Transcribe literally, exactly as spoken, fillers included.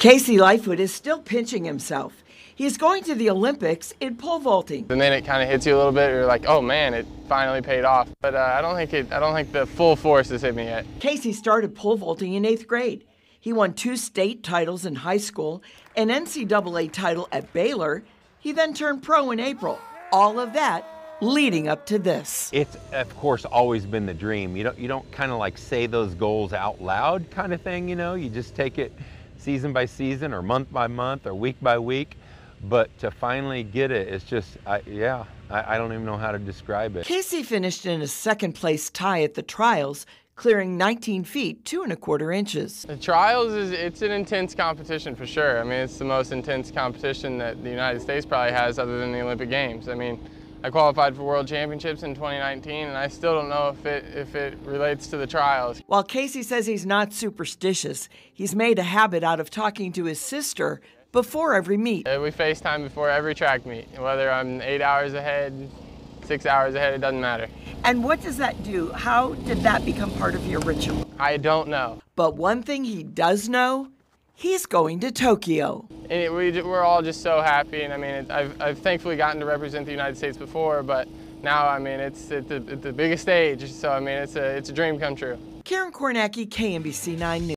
K C Lightfoot is still pinching himself. He's going to the Olympics in pole vaulting. And then it kind of hits you a little bit. You're like, oh man, it finally paid off. But uh, I don't think it. I don't think the full force has hit me yet. K C started pole vaulting in eighth grade. He won two state titles in high school, an N C double A title at Baylor. He then turned pro in April. All of that leading up to this. It's, of course, always been the dream. You don't, you don't kind of like say those goals out loud kind of thing, you know? You just take it season by season or month by month or week by week. But to finally get it, it's just, I, yeah, I, I don't even know how to describe it. K C finished in a second place tie at the trials, clearing nineteen feet, two and a quarter inches. The trials, is it's an intense competition for sure. I mean, it's the most intense competition that the United States probably has other than the Olympic Games. I mean, I qualified for World Championships in twenty nineteen, and I still don't know if it, if it relates to the trials. While K C says he's not superstitious, he's made a habit out of talking to his sister before every meet. We FaceTime before every track meet. Whether I'm eight hours ahead, six hours ahead, it doesn't matter. And what does that do? How did that become part of your ritual? I don't know. But one thing he does know, he's going to Tokyo. And it, we, we're all just so happy, and I mean, it, I've, I've thankfully gotten to represent the United States before, but now, I mean, it's at the, at the biggest stage, so I mean, it's a, it's a dream come true. Karen Kornacki, K M B C nine News.